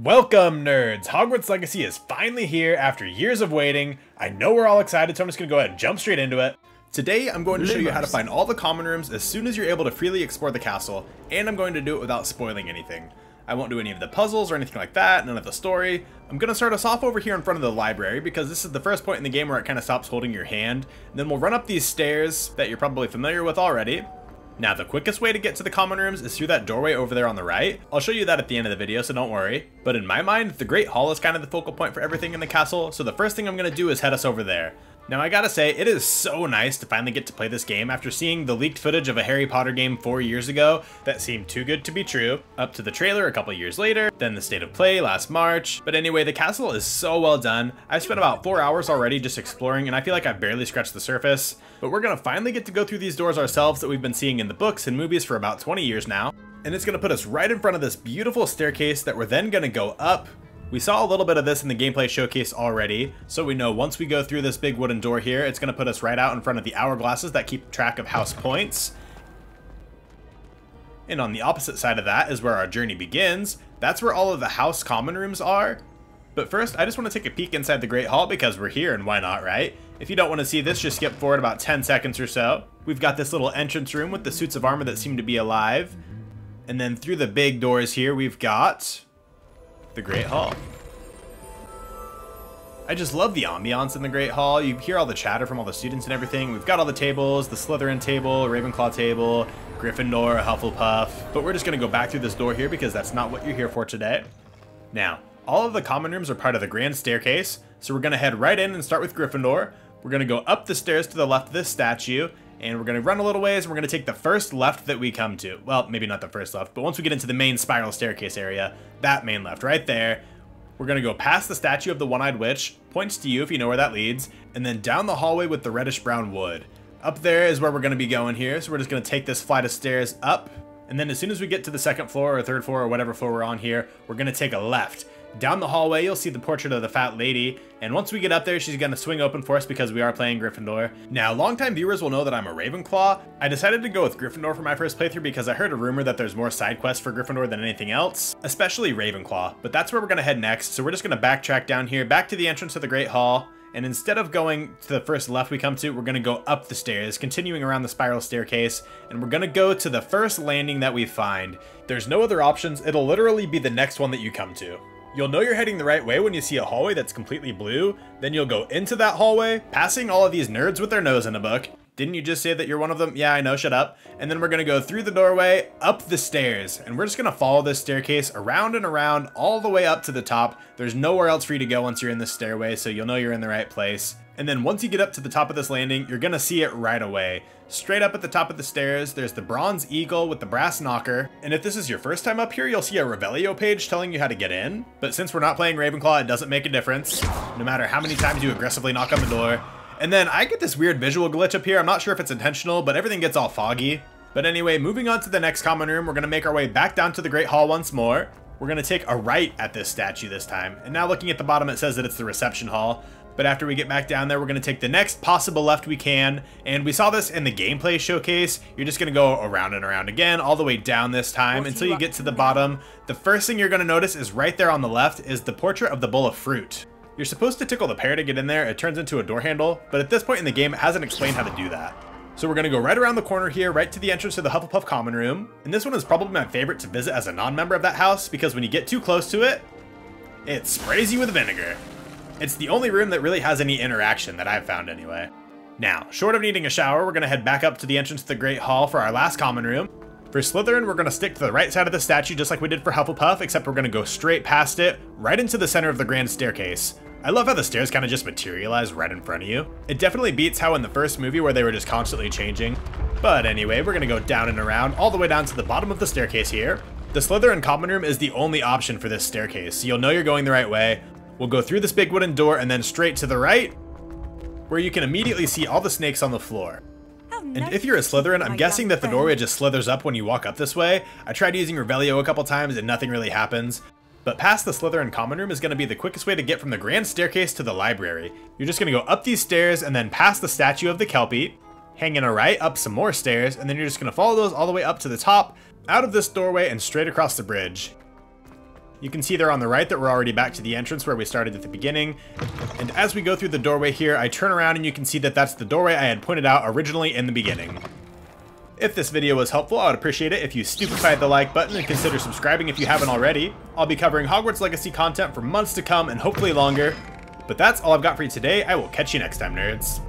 Welcome, nerds! Hogwarts Legacy is finally here after years of waiting. I know we're all excited, so I'm just gonna go ahead and jump straight into it. Today, I'm going to show you how to find all the common rooms as soon as you're able to freely explore the castle, and I'm going to do it without spoiling anything. I won't do any of the puzzles or anything like that, none of the story. I'm gonna start us off over here in front of the library because this is the first point in the game where it kind of stops holding your hand. And then we'll run up these stairs that you're probably familiar with already. Now, the quickest way to get to the common rooms is through that doorway over there on the right. I'll show you that at the end of the video, so don't worry. But in my mind, the Great Hall is kind of the focal point for everything in the castle, so the first thing I'm gonna do is head us over there. Now, I gotta say, it is so nice to finally get to play this game after seeing the leaked footage of a Harry Potter game 4 years ago that seemed too good to be true, up to the trailer a couple years later, then the state of play last March. But anyway, the castle is so well done. I've spent about 4 hours already just exploring, and I feel like I've barely scratched the surface. But we're gonna finally get to go through these doors ourselves that we've been seeing in the books and movies for about 20 years now. And it's gonna put us right in front of this beautiful staircase that we're then gonna go up. We saw a little bit of this in the gameplay showcase already, so we know once we go through this big wooden door here, it's going to put us right out in front of the hourglasses that keep track of house points. And on the opposite side of that is where our journey begins. That's where all of the house common rooms are. But first, I just want to take a peek inside the Great Hall because we're here and why not, right? If you don't want to see this, just skip forward about 10 seconds or so. We've got this little entrance room with the suits of armor that seem to be alive. And then through the big doors here, we've got the Great Hall. I just love the ambiance in the Great Hall. You hear all the chatter from all the students and everything. We've got all the tables, the Slytherin table, Ravenclaw table, Gryffindor, Hufflepuff. But we're just gonna go back through this door here because that's not what you're here for today. Now, all of the common rooms are part of the grand staircase. So we're gonna head right in and start with Gryffindor. We're gonna go up the stairs to the left of this statue, and we're gonna run a little ways, and we're gonna take the first left that we come to. Well, maybe not the first left, but once we get into the main spiral staircase area, that main left right there, we're gonna go past the statue of the one-eyed witch, points to you if you know where that leads, and then down the hallway with the reddish-brown wood. Up there is where we're gonna be going here, so we're just gonna take this flight of stairs up, and then as soon as we get to the second floor or third floor or whatever floor we're on here, we're gonna take a left. Down the hallway, you'll see the portrait of the fat lady, and once we get up there, she's gonna swing open for us because we are playing Gryffindor. Now, longtime viewers will know that I'm a Ravenclaw. I decided to go with Gryffindor for my first playthrough because I heard a rumor that there's more side quests for Gryffindor than anything else, especially Ravenclaw, but that's where we're gonna head next, so we're just gonna backtrack down here, back to the entrance of the Great Hall, and instead of going to the first left we come to, we're gonna go up the stairs, continuing around the spiral staircase, and we're gonna go to the first landing that we find. There's no other options, it'll literally be the next one that you come to. You'll know you're heading the right way when you see a hallway that's completely blue, then you'll go into that hallway, passing all of these nerds with their nose in a book. Didn't you just say that you're one of them? Yeah, I know, shut up. And then we're gonna go through the doorway, up the stairs, and we're just gonna follow this staircase around and around all the way up to the top. There's nowhere else for you to go once you're in this stairway, so you'll know you're in the right place. And then once you get up to the top of this landing, you're gonna see it right away. Straight up at the top of the stairs, there's the bronze eagle with the brass knocker. And if this is your first time up here, you'll see a Revelio page telling you how to get in. But since we're not playing Ravenclaw, it doesn't make a difference, no matter how many times you aggressively knock on the door. And then I get this weird visual glitch up here. I'm not sure if it's intentional, but everything gets all foggy. But anyway, moving on to the next common room, we're gonna make our way back down to the Great Hall once more. We're gonna take a right at this statue this time. And now looking at the bottom, it says that it's the reception hall. But after we get back down there, we're gonna take the next possible left we can. And we saw this in the gameplay showcase. You're just gonna go around and around again, all the way down this time until you get to the bottom. The first thing you're gonna notice is right there on the left is the portrait of the bowl of fruit. You're supposed to tickle the pear to get in there. It turns into a door handle, but at this point in the game, it hasn't explained how to do that. So we're gonna go right around the corner here, right to the entrance to the Hufflepuff common room. And this one is probably my favorite to visit as a non-member of that house because when you get too close to it, it sprays you with vinegar. It's the only room that really has any interaction that I've found anyway. Now, short of needing a shower, we're gonna head back up to the entrance to the Great Hall for our last common room. For Slytherin, we're gonna stick to the right side of the statue just like we did for Hufflepuff, except we're gonna go straight past it, right into the center of the grand staircase. I love how the stairs kinda just materialize right in front of you. It definitely beats how in the first movie where they were just constantly changing. But anyway, we're gonna go down and around, all the way down to the bottom of the staircase here. The Slytherin common room is the only option for this staircase, so you'll know you're going the right way. We'll go through this big wooden door and then straight to the right, where you can immediately see all the snakes on the floor. And if you're a Slytherin, I'm guessing that the doorway just slithers up when you walk up this way. I tried using Revelio a couple times and nothing really happens. But past the Slytherin common room is gonna be the quickest way to get from the grand staircase to the library. You're just gonna go up these stairs and then past the statue of the Kelpie, hanging a right up some more stairs, and then you're just gonna follow those all the way up to the top, out of this doorway and straight across the bridge. You can see there on the right that we're already back to the entrance where we started at the beginning. And as we go through the doorway here, I turn around and you can see that that's the doorway I had pointed out originally in the beginning. If this video was helpful, I would appreciate it if you stupefied the like button and consider subscribing if you haven't already. I'll be covering Hogwarts Legacy content for months to come and hopefully longer. But that's all I've got for you today. I will catch you next time, nerds.